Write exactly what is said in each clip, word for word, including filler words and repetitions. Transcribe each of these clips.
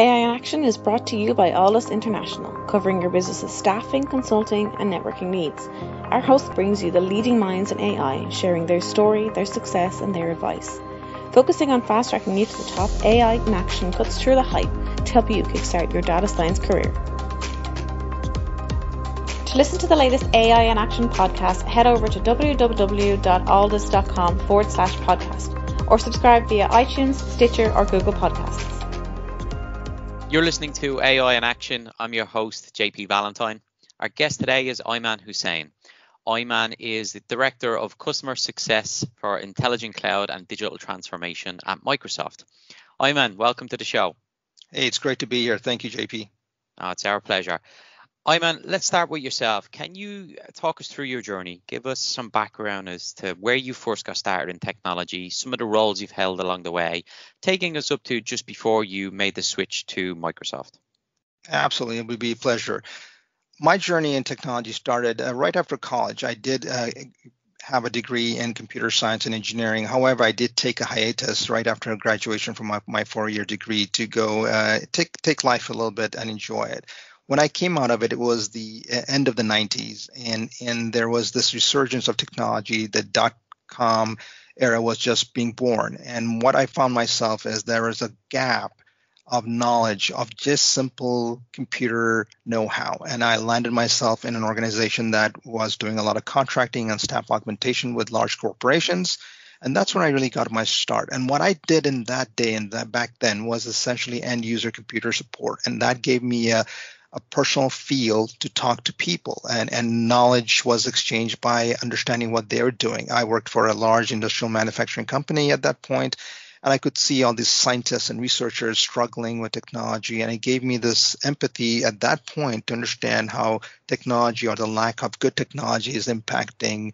A I in Action is brought to you by Alldus International, covering your business's staffing, consulting, and networking needs. Our host brings you the leading minds in A I, sharing their story, their success, and their advice. Focusing on fast-tracking you to the top, A I in Action cuts through the hype to help you kickstart your data science career. To listen to the latest A I in Action podcast, head over to www.alldus.com forward slash podcast or subscribe via iTunes, Stitcher, or Google Podcasts. You're listening to A I in Action. I'm your host, J P Valentine. Our guest today is Ayman Husain. Ayman is the Director of Customer Success for Intelligent Cloud and Digital Transformation at Microsoft. Ayman, welcome to the show. Hey, it's great to be here. Thank you, J P. Oh, it's our pleasure. Ayman, let's start with yourself. Can you talk us through your journey? Give us some background as to where you first got started in technology, some of the roles you've held along the way, taking us up to just before you made the switch to Microsoft. Absolutely, it would be a pleasure. My journey in technology started uh, right after college. I did uh, have a degree in computer science and engineering. However, I did take a hiatus right after graduation from my, my four-year degree to go uh, take take life a little bit and enjoy it. When I came out of it, it was the end of the nineties, and, and there was this resurgence of technology. The dot-com era was just being born. And what I found myself is there was a gap of knowledge of just simple computer know-how. And I landed myself in an organization that was doing a lot of contracting and staff augmentation with large corporations. And that's when I really got my start. And what I did in that day and that back then was essentially end-user computer support. And that gave me a a personal field to talk to people, and, and knowledge was exchanged by understanding what they were doing. I worked for a large industrial manufacturing company at that point, and I could see all these scientists and researchers struggling with technology, and it gave me this empathy at that point to understand how technology or the lack of good technology is impacting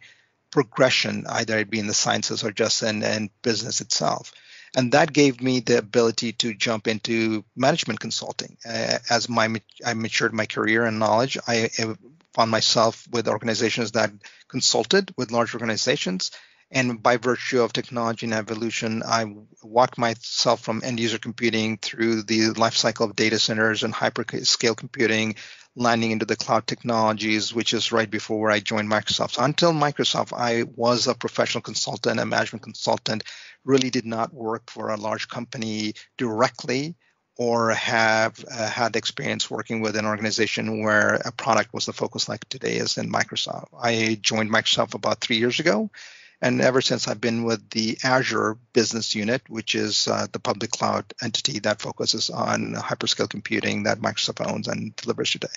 progression, either it be in the sciences or just in, in business itself. And that gave me the ability to jump into management consulting. Uh, as my I matured my career and knowledge, I, I found myself with organizations that consulted with large organizations. And by virtue of technology and evolution, I walked myself from end-user computing through the life cycle of data centers and hyperscale computing, landing into the cloud technologies, which is right before where I joined Microsoft. So until Microsoft, I was a professional consultant, a management consultant, really did not work for a large company directly or have uh, had experience working with an organization where a product was the focus like today is in Microsoft. I joined Microsoft about three years ago. And ever since, I've been with the Azure business unit, which is uh, the public cloud entity that focuses on hyperscale computing that Microsoft owns and delivers today.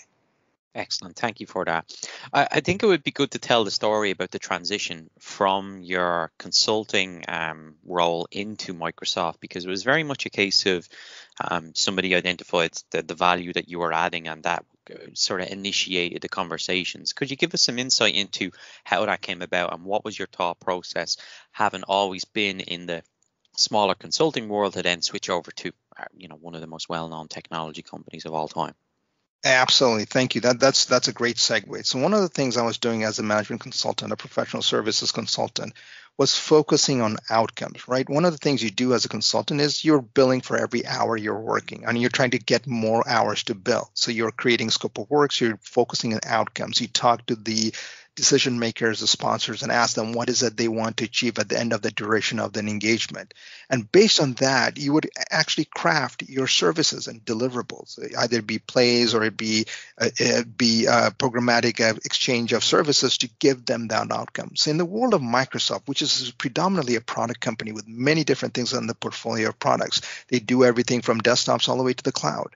Excellent. Thank you for that. I, I think it would be good to tell the story about the transition from your consulting um, role into Microsoft, because it was very much a case of um, somebody identified the, the value that you were adding, and that sort of initiated the conversations. Could you give us some insight into how that came about and what was your thought process, having always been in the smaller consulting world to then switch over to, you know, one of the most well-known technology companies of all time? Absolutely. Thank you. That, that's that's a great segue. So one of the things I was doing as a management consultant, a professional services consultant, was focusing on outcomes, right? One of the things you do as a consultant is you're billing for every hour you're working, and you're trying to get more hours to bill. So you're creating scope of works, you're focusing on outcomes. You talk to the decision makers, the sponsors, and ask them what is it they want to achieve at the end of the duration of an engagement. And based on that, you would actually craft your services and deliverables, either it be plays or it be uh, it be uh, programmatic uh, exchange of services to give them that outcome. So in the world of Microsoft, which is predominantly a product company with many different things in the portfolio of products, they do everything from desktops all the way to the cloud.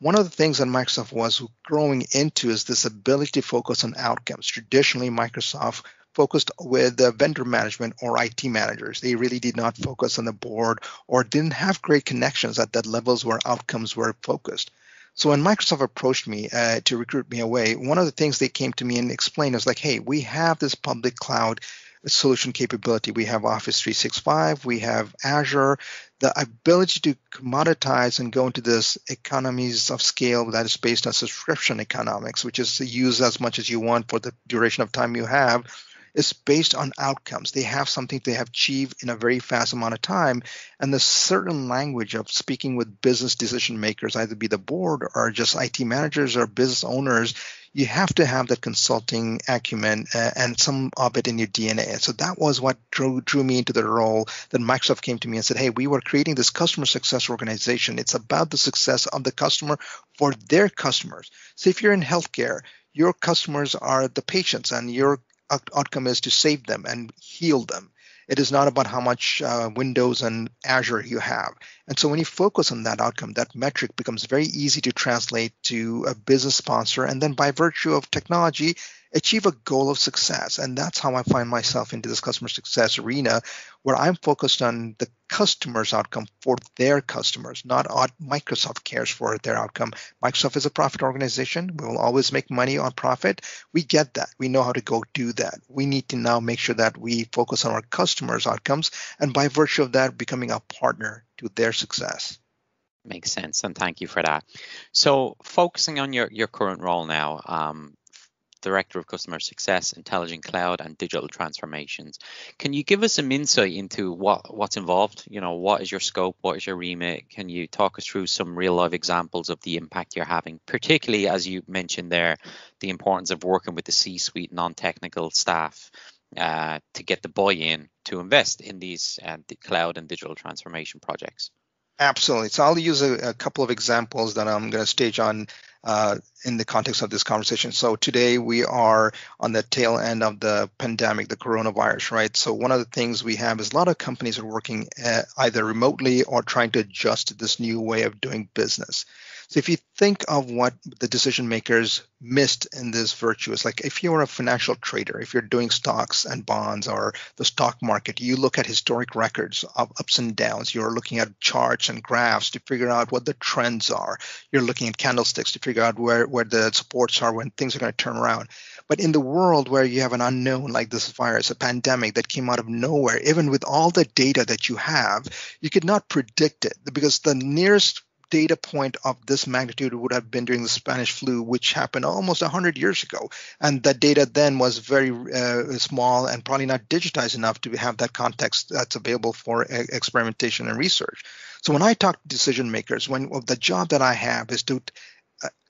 One of the things that Microsoft was growing into is this ability to focus on outcomes. Traditionally, Microsoft focused with the vendor management or I T managers. They really did not focus on the board or didn't have great connections at that levels where outcomes were focused. So when Microsoft approached me uh, to recruit me away, one of the things they came to me and explained is like, hey, we have this public cloud solution capability. We have Office three sixty-five, we have Azure, the ability to commoditize and go into this economies of scale that is based on subscription economics, which is to use as much as you want for the duration of time you have is based on outcomes. They have something they have achieved in a very fast amount of time, and the certain language of speaking with business decision makers, either be the board or just I T managers or business owners, you have to have that consulting acumen uh, and some of it in your D N A. So that was what drew, drew me into the role. Then Microsoft came to me and said, hey, we were creating this customer success organization. It's about the success of the customer for their customers. So if you're in healthcare, your customers are the patients and your outcome is to save them and heal them. It is not about how much uh, Windows and Azure you have. And so when you focus on that outcome, that metric becomes very easy to translate to a business sponsor, and then by virtue of technology, achieve a goal of success. And that's how I find myself into this customer success arena, where I'm focused on the customer's outcome for their customers, not Microsoft cares for their outcome. Microsoft is a profit organization. We will always make money on profit. We get that. We know how to go do that. We need to now make sure that we focus on our customers' outcomes, and by virtue of that, becoming a partner to their success. Makes sense, and thank you for that. So focusing on your, your current role now, um, Director of Customer Success, Intelligent Cloud and Digital Transformations. Can you give us some insight into what, what's involved? You know, what is your scope? What is your remit? Can you talk us through some real life examples of the impact you're having, particularly as you mentioned there, the importance of working with the C-suite non-technical staff uh, to get the buy-in to invest in these uh, the cloud and digital transformation projects? Absolutely. So I'll use a, a couple of examples that I'm going to stage on uh, in the context of this conversation. So today we are on the tail end of the pandemic, the coronavirus, right? So one of the things we have is a lot of companies are working uh, either remotely or trying to adjust to this new way of doing business. So if you think of what the decision makers missed in this virtue, it's like if you're a financial trader, if you're doing stocks and bonds or the stock market, you look at historic records of ups and downs. You're looking at charts and graphs to figure out what the trends are. You're looking at candlesticks to figure out where, where the supports are, when things are going to turn around. But in the world where you have an unknown like this virus, a pandemic that came out of nowhere, even with all the data that you have, you could not predict it, because the nearest data point of this magnitude would have been during the Spanish flu, which happened almost one hundred years ago. And that data then was very uh, small and probably not digitized enough to have that context that's available for uh, experimentation and research. So when I talk to decision makers, when well, the job that I have is to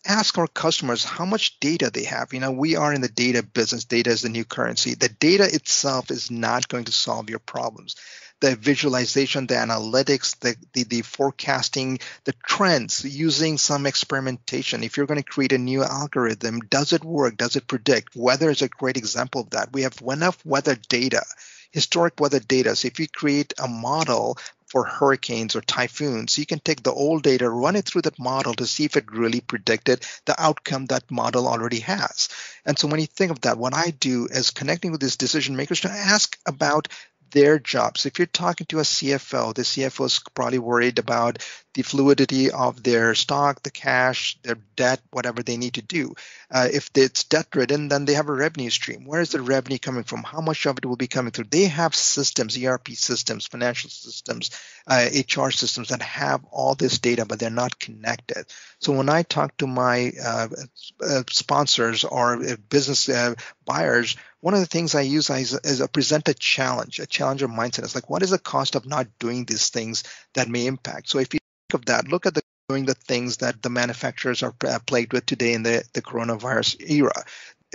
ask our customers how much data they have. You know, we are in the data business. Data is the new currency. The data itself is not going to solve your problems. The visualization, the analytics, the, the, the forecasting, the trends, using some experimentation. If you're going to create a new algorithm, does it work? Does it predict? Weather is a great example of that. We have enough weather data, historic weather data. So if you create a model for hurricanes or typhoons, you can take the old data, run it through that model to see if it really predicted the outcome that model already has. And so when you think of that, what I do is connecting with these decision makers to ask about their jobs. If you're talking to a C F O, the C F O is probably worried about the fluidity of their stock, the cash, their debt, whatever they need to do. Uh, if it's debt-ridden, then they have a revenue stream. Where is the revenue coming from? How much of it will be coming through? They have systems, E R P systems, financial systems, uh, H R systems that have all this data, but they're not connected. So when I talk to my uh, uh, sponsors or business uh, buyers, one of the things I use is, is a present a challenge, a challenger mindset. It's like, what is the cost of not doing these things that may impact? So if you of that, look at the doing the things that the manufacturers are plagued with today in the, the coronavirus era.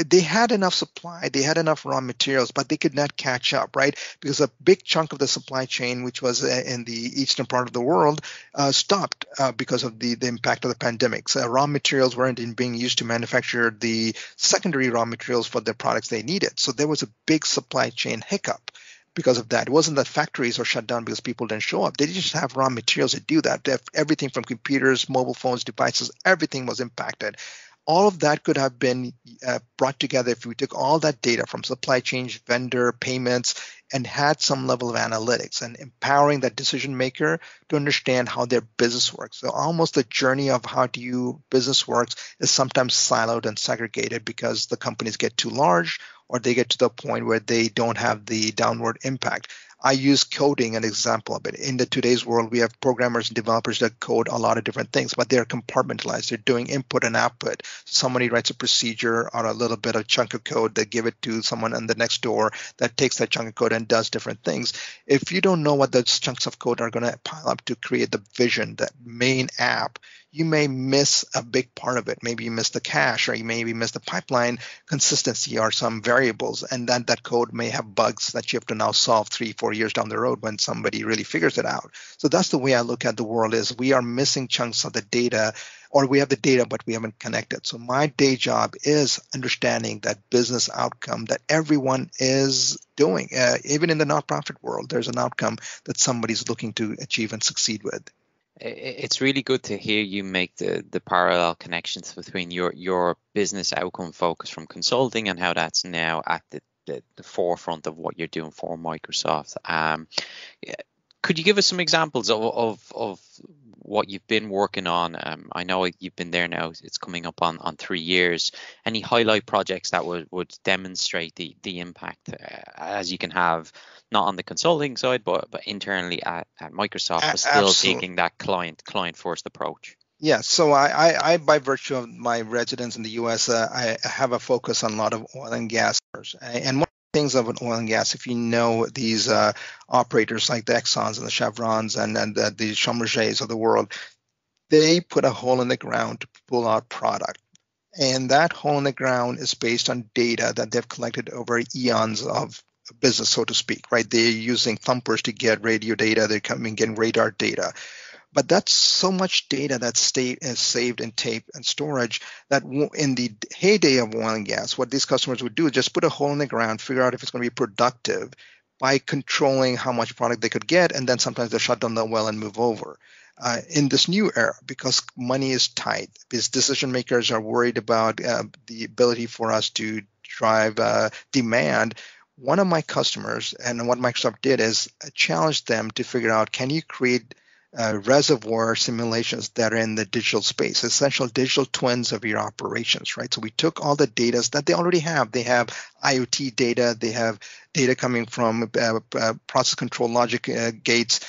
They had enough supply, they had enough raw materials, but they could not catch up, right? Because a big chunk of the supply chain, which was in the eastern part of the world, uh, stopped uh, because of the, the impact of the pandemic. So raw materials weren't in being used to manufacture the secondary raw materials for the products they needed. So there was a big supply chain hiccup. Because of that, it wasn't that factories are shut down because people didn't show up. They just have raw materials to do that. They have everything from computers, mobile phones, devices, everything was impacted. All of that could have been uh, brought together if we took all that data from supply chain, vendor, payments, and had some level of analytics and empowering that decision maker to understand how their business works. So almost the journey of how do you business works is sometimes siloed and segregated because the companies get too large or they get to the point where they don't have the downward impact. I use coding an example of it. In the today's world, we have programmers and developers that code a lot of different things, but they're compartmentalized. They're doing input and output. Somebody writes a procedure or a little bit of chunk of code. They give it to someone in the next door that takes that chunk of code and does different things. If you don't know what those chunks of code are going to pile up to create the vision, that main app, you may miss a big part of it. Maybe you miss the cache, or you maybe miss the pipeline consistency or some variables, and then that code may have bugs that you have to now solve three, four years down the road when somebody really figures it out. So that's the way I look at the world, is we are missing chunks of the data, or we have the data, but we haven't connected. So my day job is understanding that business outcome that everyone is doing. Uh, even in the nonprofit world, there's an outcome that somebody's looking to achieve and succeed with. It's really good to hear you make the, the parallel connections between your, your business outcome focus from consulting and how that's now at the, the, the forefront of what you're doing for Microsoft. Um, could you give us some examples of, of, of what you've been working on? Um, I know you've been there now, it's coming up on, on three years. Any highlight projects that would, would demonstrate the, the impact uh, as you can have, not on the consulting side, but, but internally at, at Microsoft, but still Absolutely. Taking that client client first approach? Yeah, so I, I, I, by virtue of my residence in the U S, uh, I have a focus on a lot of oil and gas. And one things of an oil and gas, if you know these uh, operators like the Exxons and the Chevrons and, and the, the Schlumbergers of the world, they put a hole in the ground to pull out product. And that hole in the ground is based on data that they've collected over eons of business, so to speak, right? They're using thumpers to get radio data. They're coming getting radar data. But that's so much data that's stayed and saved in tape and storage that in the heyday of oil and gas, what these customers would do is just put a hole in the ground, figure out if it's going to be productive by controlling how much product they could get, and then sometimes they'll shut down the well and move over. Uh, in this new era, because money is tight, because decision makers are worried about uh, the ability for us to drive uh, demand, one of my customers and what Microsoft did is challenge them to figure out, can you create Uh, reservoir simulations that are in the digital space, essential digital twins of your operations, right? So we took all the data that they already have. They have IoT data. They have data coming from uh, uh, process control logic uh, gates.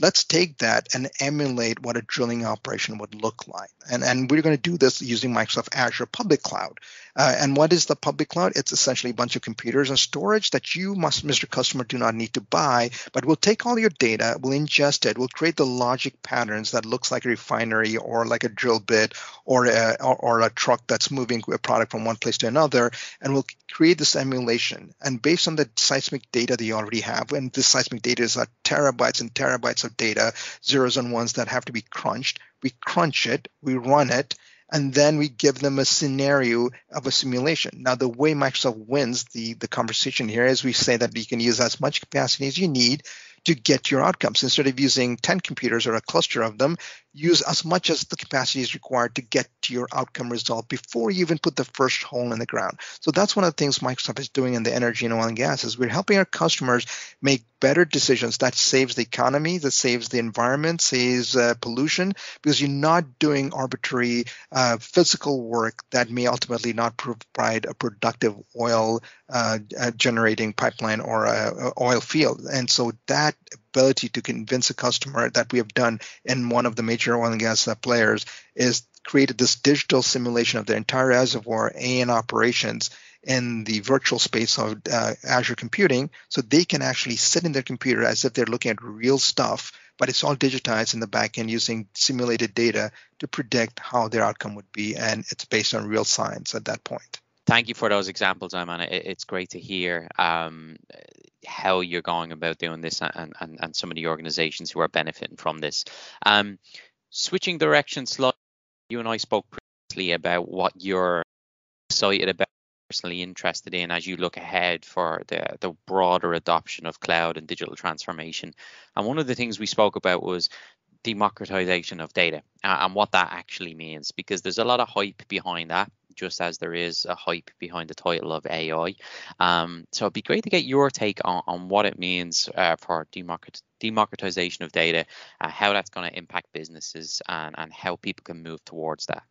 Let's take that and emulate what a drilling operation would look like. And, and we're going to do this using Microsoft Azure Public Cloud. Uh, and what is the public cloud? It's essentially a bunch of computers and storage that you, must, Mister Customer, do not need to buy, but we'll take all your data, we'll ingest it, we'll create the logic patterns that looks like a refinery or like a drill bit or a, or, or a truck that's moving a product from one place to another, and we'll create this emulation. And based on the seismic data that you already have, and this seismic data is like terabytes and terabytes of data, zeros and ones that have to be crunched, we crunch it, we run it, and then we give them a scenario of a simulation. Now, the way Microsoft wins the, the conversation here is we say that you can use as much capacity as you need to get your outcomes. Instead of using ten computers or a cluster of them, use as much as the capacity is required to get to your outcome result before you even put the first hole in the ground. So that's one of the things Microsoft is doing in the energy and oil and gas, is we're helping our customers make better decisions that saves the economy, that saves the environment, saves uh, pollution, because you're not doing arbitrary uh, physical work that may ultimately not provide a productive oil uh, uh, generating pipeline or uh, oil field. And so that ability to convince a customer that we have done in one of the major oil and gas players is created this digital simulation of their entire reservoir and operations in the virtual space of uh, Azure computing, so they can actually sit in their computer as if they're looking at real stuff, but it's all digitized in the back end using simulated data to predict how their outcome would be, and it's based on real science at that point. Thank you for those examples, Ayman. It's great to hear um, how you're going about doing this and, and, and some of the organizations who are benefiting from this. Um, switching direction slightly, you and I spoke previously about what you're excited about, personally interested in as you look ahead for the, the broader adoption of cloud and digital transformation. And one of the things we spoke about was democratization of data and what that actually means, because there's a lot of hype behind that, just as there is a hype behind the title of A I. Um, so it'd be great to get your take on, on what it means uh, for democrat democratization of data, uh, how that's going to impact businesses and, and how people can move towards that.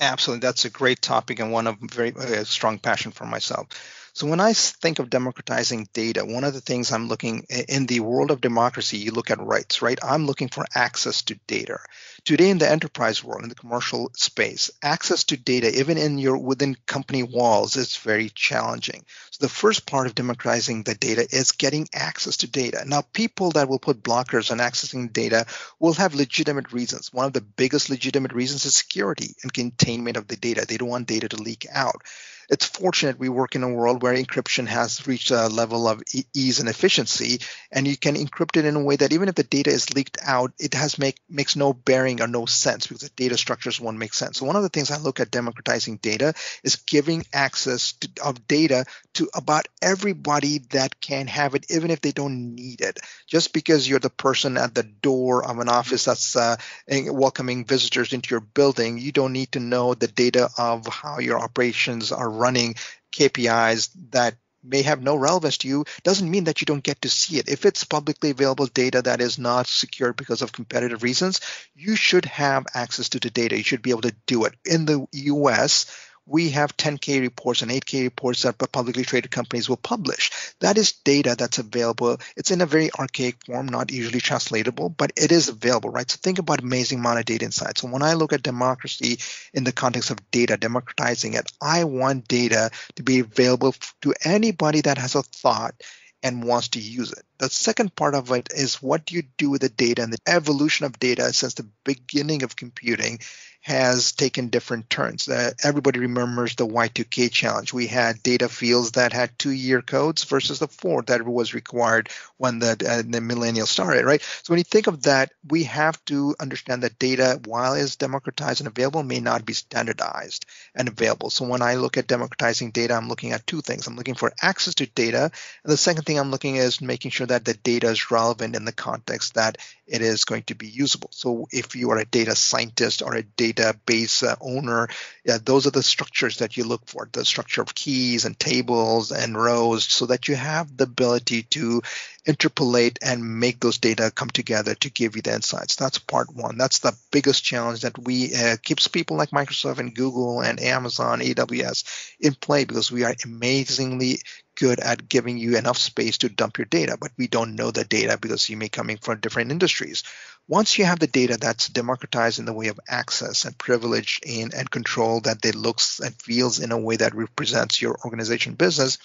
Absolutely. That's a great topic and one of very, very strong passion for myself. So when I think of democratizing data, one of the things I'm looking in the world of democracy, you look at rights, right? I'm looking for access to data. Today in the enterprise world, in the commercial space, access to data, even in your within company walls, is very challenging. So the first part of democratizing the data is getting access to data. Now, people that will put blockers on accessing data will have legitimate reasons. One of the biggest legitimate reasons is security and containment of the data. They don't want data to leak out. It's fortunate we work in a world where encryption has reached a level of e ease and efficiency, and you can encrypt it in a way that even if the data is leaked out, it has make makes no bearing or no sense because the data structures won't make sense. So one of the things I look at democratizing data is giving access to, of data to about everybody that can have it, even if they don't need it. Just because you're the person at the door of an office that's uh, welcoming visitors into your building, you don't need to know the data of how your operations are running. K P Is that may have no relevance to you doesn't mean that you don't get to see it. If it's publicly available data that is not secured because of competitive reasons, you should have access to the data. You should be able to do it. In the U S, we have ten K reports and eight K reports that publicly traded companies will publish. That is data that's available. It's in a very archaic form, not usually translatable, but it is available, right? So think about amazing amount of data insights. So when I look at democracy in the context of data, democratizing it, I want data to be available to anybody that has a thought and wants to use it. The second part of it is what do you do with the data, and the evolution of data since the beginning of computing has taken different turns. Uh, everybody remembers the Y two K challenge. We had data fields that had two-year codes versus the four that was required when the, uh, the millennial started, right? So when you think of that, we have to understand that data, while it's democratized and available, may not be standardized and available. So when I look at democratizing data, I'm looking at two things. I'm looking for access to data. And the second thing I'm looking at is making sure that the data is relevant in the context that it is going to be usable. So if you are a data scientist or a data database uh, owner, yeah, those are the structures that you look for, the structure of keys and tables and rows, so that you have the ability to interpolate and make those data come together to give you the insights. That's part one. That's the biggest challenge that we uh, keeps people like Microsoft and Google and Amazon, A W S in play, because we are amazingly good at giving you enough space to dump your data, but we don't know the data because you may come in from different industries. Once you have the data that's democratized in the way of access and privilege and, and control that it looks and feels in a way that represents your organization business,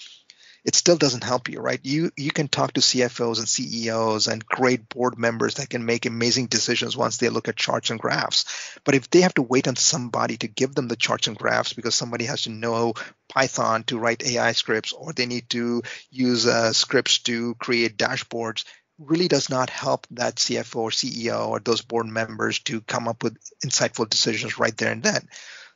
it still doesn't help you, right? You you can talk to C F Os and C E Os and great board members that can make amazing decisions once they look at charts and graphs. But if they have to wait on somebody to give them the charts and graphs because somebody has to know Python to write A I scripts, or they need to use uh, scripts to create dashboards, really does not help that C F O or C E O or those board members to come up with insightful decisions right there and then.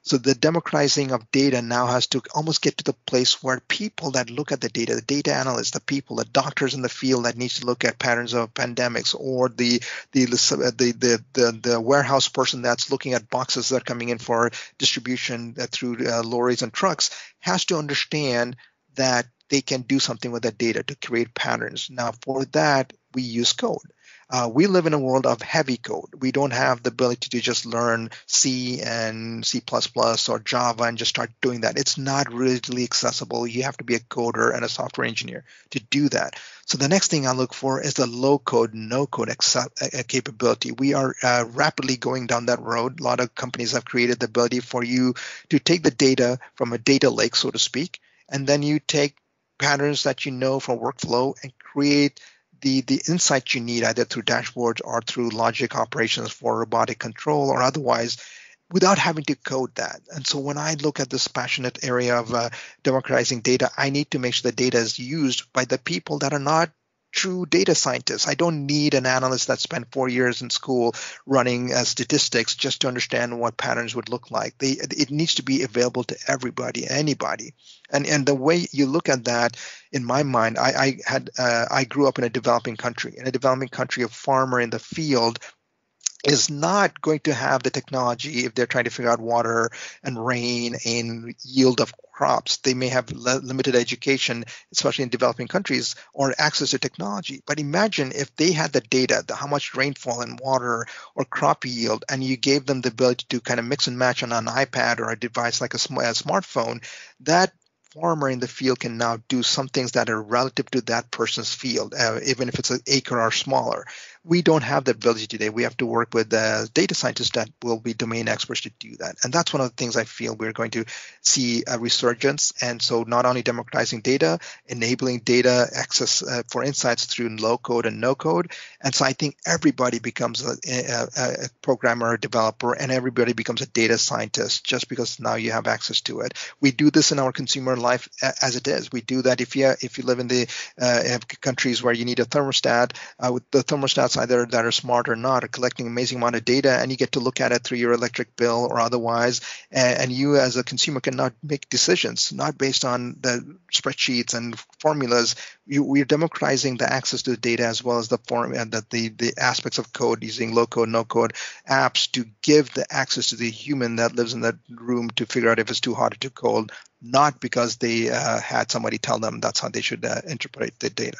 So the democratizing of data now has to almost get to the place where people that look at the data, the data analysts, the people, the doctors in the field that needs to look at patterns of pandemics, or the the the the, the, the warehouse person that's looking at boxes that are coming in for distribution through uh, lorries and trucks, has to understand that they can do something with that data to create patterns. Now, for that, we use code. Uh, we live in a world of heavy code. We don't have the ability to just learn C and C plus plus or Java and just start doing that. It's not really accessible. You have to be a coder and a software engineer to do that. So the next thing I look for is the low-code, no-code capability. We are uh, rapidly going down that road. A lot of companies have created the ability for you to take the data from a data lake, so to speak, and then you take patterns that you know for workflow and create the, the insight you need either through dashboards or through logic operations for robotic control or otherwise, without having to code that. And so when I look at this passionate area of uh, democratizing data, I need to make sure the data is used by the people that are not true data scientists. I don't need an analyst that spent four years in school running uh, statistics just to understand what patterns would look like. They, it needs to be available to everybody, anybody. And and the way you look at that, in my mind, I, I had uh, I grew up in a developing country. In a developing country, a farmer in the field is not going to have the technology if they're trying to figure out water and rain and yield of crops. They may have limited education, especially in developing countries, or access to technology. But imagine if they had the data, the, how much rainfall and water or crop yield, and you gave them the ability to kind of mix and match on an iPad or a device like a, sm a smartphone, that farmer in the field can now do some things that are relative to that person's field, uh, even if it's an acre or smaller. We don't have that ability today. We have to work with uh, data scientists that will be domain experts to do that. And that's one of the things I feel we're going to see a resurgence. And so not only democratizing data, enabling data access uh, for insights through low code and no code. And so I think everybody becomes a, a, a programmer, a developer, and everybody becomes a data scientist just because now you have access to it. We do this in our consumer life as it is. We do that if you, if you live in the uh, countries where you need a thermostat, uh, with the thermostats either that are smart or not, are collecting an amazing amount of data, and you get to look at it through your electric bill or otherwise, and, and you as a consumer cannot make decisions, not based on the spreadsheets and formulas. You, we're democratizing the access to the data as well as the form and the, the, the aspects of code using low-code, no-code apps to give the access to the human that lives in that room to figure out if it's too hot or too cold, not because they uh, had somebody tell them that's how they should uh, interpret the data.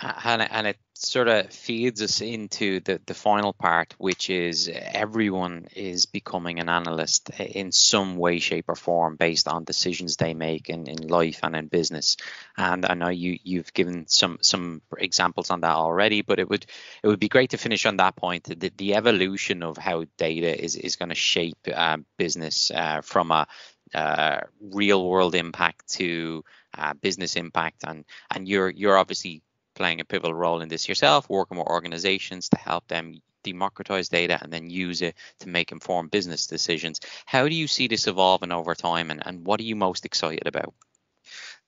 And, and it sort of feeds us into the, the final part, which is everyone is becoming an analyst in some way, shape or form based on decisions they make in, in life and in business. And I know you, you've given some some examples on that already, but it would it would be great to finish on that point, the, the evolution of how data is, is going to shape uh, business uh, from a uh, real world impact to uh, business impact. And, and you're you're obviously playing a pivotal role in this yourself, working with organizations to help them democratize data and then use it to make informed business decisions. How do you see this evolving over time, and, and what are you most excited about?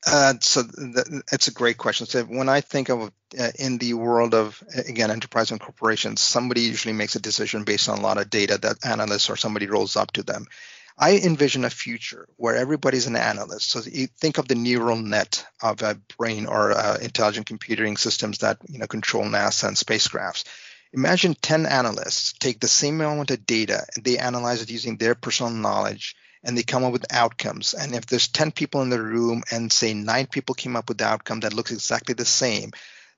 Uh, so th- it's a great question. So when I think of uh, in the world of, again, enterprise and corporations, somebody usually makes a decision based on a lot of data that analysts or somebody rolls up to them. I envision a future where everybody's an analyst. So you think of the neural net of a brain or uh, intelligent computing systems that you know control NASA and spacecrafts. Imagine ten analysts take the same amount of data and they analyze it using their personal knowledge, and they come up with outcomes. And if there's ten people in the room and say nine people came up with the outcome that looks exactly the same,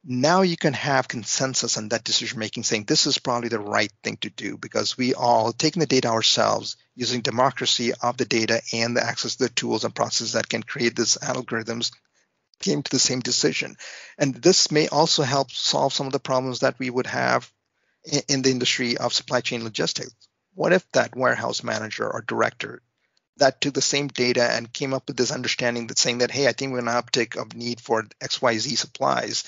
now you can have consensus on that decision-making, saying this is probably the right thing to do because we all taking the data ourselves, using democracy of the data and the access to the tools and processes that can create these algorithms came to the same decision. And this may also help solve some of the problems that we would have in the industry of supply chain logistics. What if that warehouse manager or director that took the same data and came up with this understanding that saying that, hey, I think we're going to uptick of need for X Y Z supplies,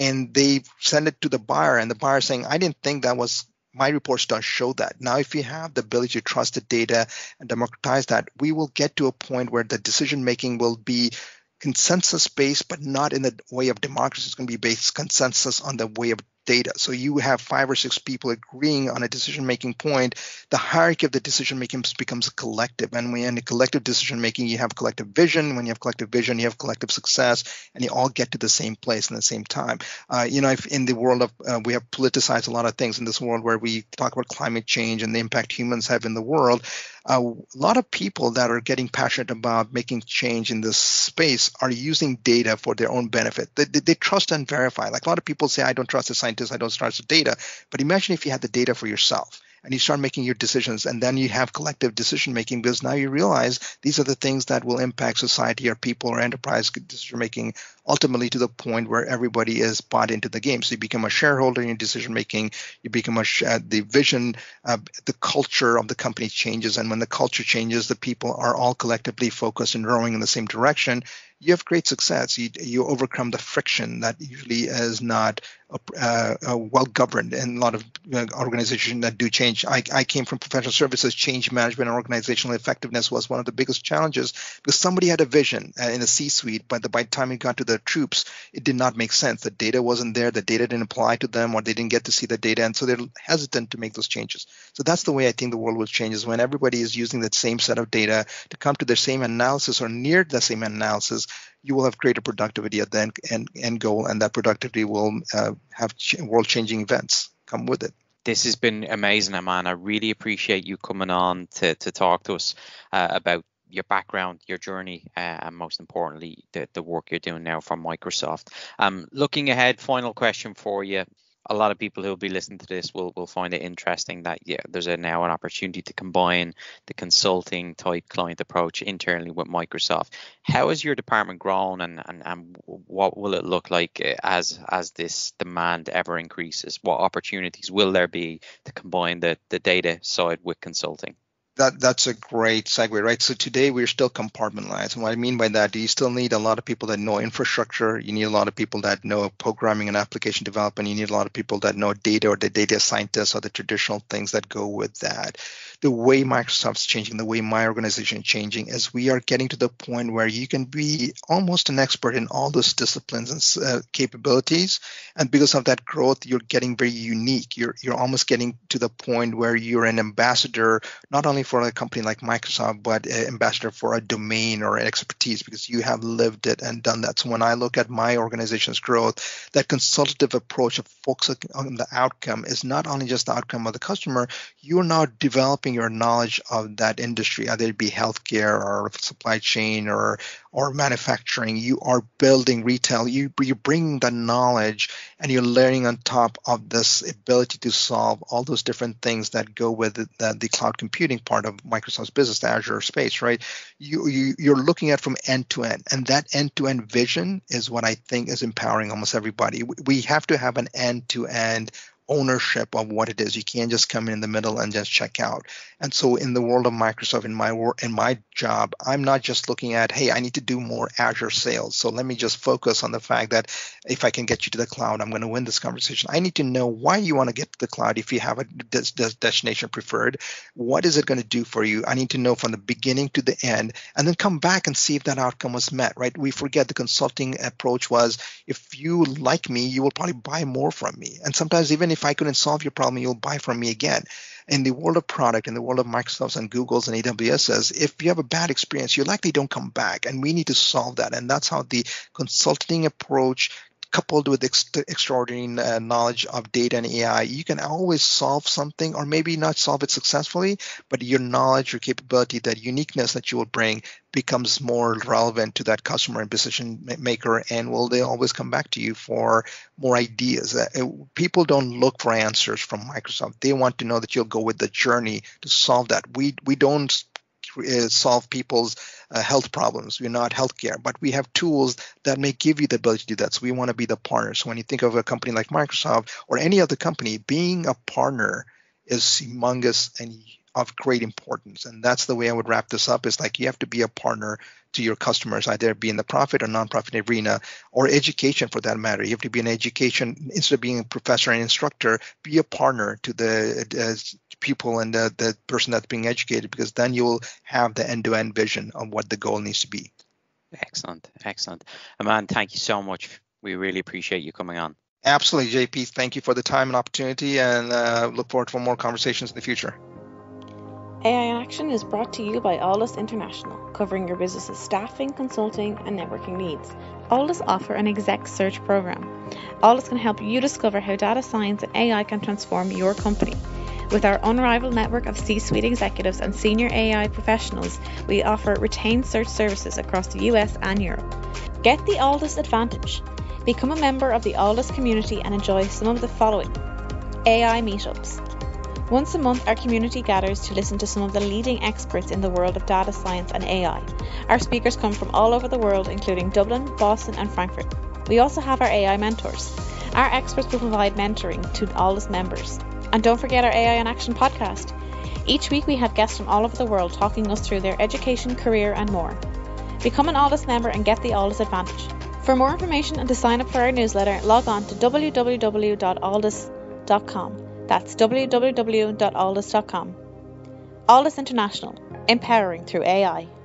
and they send it to the buyer, and the buyer saying, I didn't think that was, my reports don't show that. Now, if you have the ability to trust the data and democratize that, we will get to a point where the decision-making will be consensus-based, but not in the way of democracy. It's going to be based consensus on the way of data. So you have five or six people agreeing on a decision-making point. The hierarchy of the decision-making becomes collective. And when you're in a collective decision-making, you have collective vision. When you have collective vision, you have collective success, and you all get to the same place in the same time. Uh, you know, if in the world of, uh, we have politicized a lot of things in this world where we talk about climate change and the impact humans have in the world. A lot of people that are getting passionate about making change in this space are using data for their own benefit. They, they, they trust and verify. Like a lot of people say, I don't trust the scientists, I don't trust the data. But imagine if you had the data for yourself and you start making your decisions, and then you have collective decision making because now you realize these are the things that will impact society or people or enterprise decision making ultimately to the point where everybody is bought into the game. So you become a shareholder in your decision making, you become a uh, the vision, uh, the culture of the company changes, and when the culture changes, the people are all collectively focused and rowing in the same direction. You have great success. You, you overcome the friction that usually is not uh, uh, well governed in a lot of uh, organizations that do change. I, I came from professional services. Change management and organizational effectiveness was one of the biggest challenges because somebody had a vision uh, in the C-suite, but the, by the time it got to the troops, it did not make sense. The data wasn't there. The data didn't apply to them, or they didn't get to see the data, and so they're hesitant to make those changes. So that's the way I think the world will change, is when everybody is using that same set of data to come to the same analysis or near the same analysis. You will have greater productivity at the end, end goal, and that productivity will uh, have ch- world-changing events come with it. This has been amazing, Ayman. I really appreciate you coming on to, to talk to us uh, about your background, your journey, uh, and most importantly, the, the work you're doing now from Microsoft. Um, looking ahead, final question for you. a lot of people who will be listening to this will, will find it interesting that, yeah, there's a, now an opportunity to combine the consulting type client approach internally with Microsoft. How has your department grown, and, and, and what will it look like as as this demand ever increases? What opportunities will there be to combine the, the data side with consulting? That, that's a great segue, right? So today we're still compartmentalized. And what I mean by that, you still need a lot of people that know infrastructure. You need a lot of people that know programming and application development. You need a lot of people that know data, or the data scientists, or the traditional things that go with that. The way Microsoft's changing, the way my organization is changing, is we are getting to the point where you can be almost an expert in all those disciplines and uh, capabilities. And because of that growth, you're getting very unique. You're, you're almost getting to the point where you're an ambassador, not only for a company like Microsoft, but an ambassador for a domain or an expertise, because you have lived it and done that. So when I look at my organization's growth, that consultative approach of focusing on the outcome is not only just the outcome of the customer, you're now developing your knowledge of that industry, either it be healthcare or supply chain or or manufacturing. You are building retail. You, you're bringing the knowledge and you're learning on top of this ability to solve all those different things that go with the, the, the cloud computing part of Microsoft's business, the Azure space, right? You, you, you're looking at from end to end. And that end-to-end vision is what I think is empowering almost everybody. We have to have an end-to-end ownership of what it is. You can't just come in the middle and just check out. And so in the world of Microsoft, in my work, in my job, I'm not just looking at, hey, I need to do more Azure sales. So let me just focus on the fact that if I can get you to the cloud, I'm going to win this conversation. I need to know why you want to get to the cloud. If you have a des- des- destination preferred, what is it going to do for you? I need to know from the beginning to the end, and then come back and see if that outcome was met, right? We forget the consulting approach was, if you like me, you will probably buy more from me. And sometimes even if If I couldn't solve your problem, you'll buy from me again. In the world of product, in the world of Microsoft's and Google's and A W S's, if you have a bad experience, you likely don't come back. And we need to solve that. And that's how the consulting approach, coupled with ex- extraordinary uh, knowledge of data and A I, you can always solve something, or maybe not solve it successfully, but your knowledge, your capability, that uniqueness that you will bring becomes more relevant to that customer and decision maker, and will they always come back to you for more ideas. Uh, people don't look for answers from Microsoft. They want to know that you'll go with the journey to solve that. We, we don't uh, solve people's Uh, health problems. We're not healthcare, but we have tools that may give you the ability to do that. So we want to be the partner. So when you think of a company like Microsoft or any other company, being a partner is humongous and of great importance. And that's the way I would wrap this up, is like, you have to be a partner to your customers, either be in the profit or nonprofit arena, or education for that matter. You have to be an education, instead of being a professor and instructor, be a partner to the uh, people and the, the person that's being educated, because then you'll have the end-to-end vision of what the goal needs to be. Excellent. Excellent. Ayman, thank you so much. We really appreciate you coming on. Absolutely, J P. Thank you for the time and opportunity, and uh, look forward for more conversations in the future. A I in Action is brought to you by Alldus International, covering your business's staffing, consulting, and networking needs. Alldus offer an exec search program. Alldus can help you discover how data science and A I can transform your company. With our unrivaled network of C-suite executives and senior A I professionals, we offer retained search services across the U S and Europe. Get the Alldus advantage. Become a member of the Alldus community and enjoy some of the following. A I meetups. Once a month, our community gathers to listen to some of the leading experts in the world of data science and A I. Our speakers come from all over the world, including Dublin, Boston, and Frankfurt. We also have our A I mentors. Our experts will provide mentoring to Alldus members. And don't forget our A I in Action podcast. Each week we have guests from all over the world talking us through their education, career, and more. Become an Alldus member and get the Alldus advantage. For more information and to sign up for our newsletter, log on to w w w dot alldus dot com. That's w w w dot alldus dot com. Alldus International, empowering through A I.